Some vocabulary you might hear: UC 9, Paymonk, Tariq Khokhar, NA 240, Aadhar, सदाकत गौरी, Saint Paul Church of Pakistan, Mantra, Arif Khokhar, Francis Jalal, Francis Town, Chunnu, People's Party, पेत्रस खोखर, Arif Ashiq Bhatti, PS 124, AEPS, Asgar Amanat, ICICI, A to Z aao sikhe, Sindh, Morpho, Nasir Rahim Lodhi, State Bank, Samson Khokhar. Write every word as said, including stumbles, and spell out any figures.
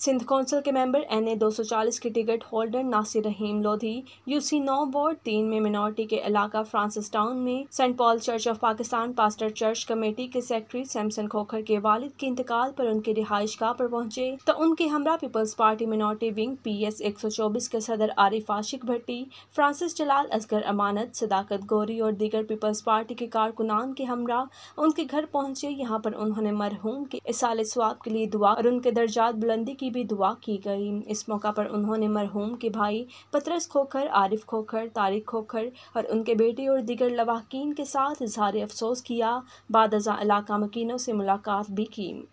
Sindh council के member N A दो सौ चालीस के ticket holder Nasir Rahim Lodhi UC नौ वार्ड तीन में मिनॉरिटी के इलाका फ्रांसिस टाउन में Saint Paul church of Pakistan pastor church committee के सेक्रेटरी सैमसन खोखर के वालिद के इंतकाल पर उनके रिहाइश गाह पर पहुंचे तो उनके हमरा peoples party minority wing P S एक सौ चौबीस के सदर आरिफ आशिक भट्टी, फ्रांसिस जलाल, असगर अमानत, सदाकत गौरी और दीगर पीपल्स पार्टी के कारकुनान के हमरा उनके घर पहुंचे। यहाँ पर उन्होंने मरहूम के इसाले स्वाब के लिए दुआ और उनके दर्जात बुलंदी की भी दुआ की गई। इस मौका पर उन्होंने मरहूम के भाई पेत्रस खोखर, आरिफ खोखर, तारिक खोखर और उनके बेटे और दीगर लवाहकीन के साथ इजहार अफसोस किया। बाद अज़ां इलाका मकीनों से मुलाकात भी की।